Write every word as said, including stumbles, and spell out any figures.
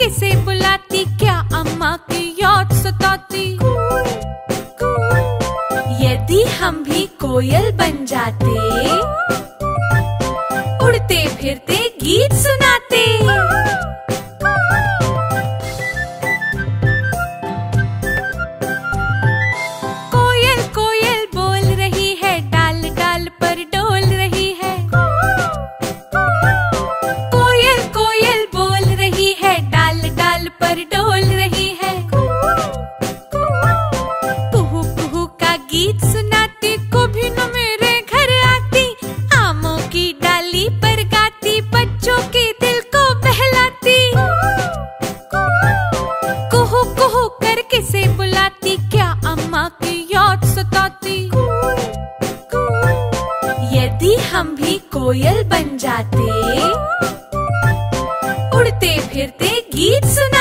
कैसे बुलाती, क्या अम्मा की याद सताती। यदि हम भी कोयल बन जाते, उड़ते फिरते गीत सुनाते। कोयल कोयल बोल रही है, डाल डाल पर डोल रही है। कोयल कोयल बोल रही है, डाल डाल पर डोल रही है। पुहु पुहु का गीत सुनाती, कभी न मेरे घर आती। आमों की डाली पर गाती, बच्चों के दिल को बहलाती। कुहू कुहू करके से बुलाती, क्या अम्मा की याद सताती। यदि हम भी कोयल बन जाते, उड़ते फिरते गीत सुना